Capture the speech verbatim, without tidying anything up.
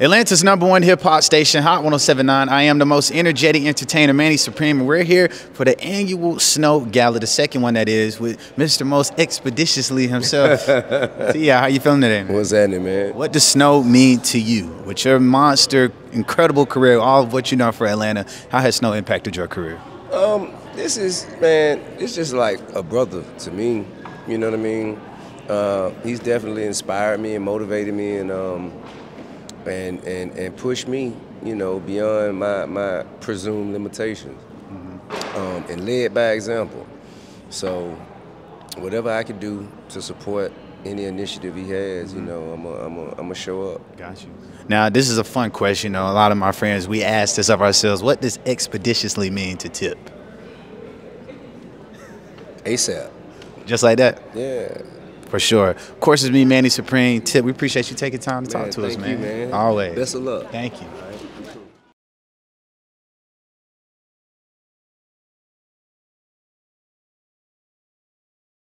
Atlanta's number one hip-hop station, Hot one oh seven point nine. I am the most energetic entertainer, Manny Supreme, and we're here for the annual Snow Gala, the second one that is, with Mister Most Expeditiously himself. T I, how you feeling today, man? What's happening, man? What does snow mean to you? With your monster, incredible career, all of what you know for Atlanta, how has snow impacted your career? Um, this is, man, it's just like a brother to me, you know what I mean? Uh, he's definitely inspired me and motivated me and um, and, and and pushed me, you know, beyond my, my presumed limitations, mm-hmm. um, and led by example. So whatever I can do to support any initiative he has, you know, I'm gonna I'm a, I'm a show up. Got you. Now, this is a fun question. You know, a lot of my friends, we ask this of ourselves. What does expeditiously mean to Tip? ASAP. Just like that? Yeah. For sure. Of course, it's me, Manny Supreme. Tip, we appreciate you taking time to man, talk to us, man. You, man. Always. Best of luck. Thank you.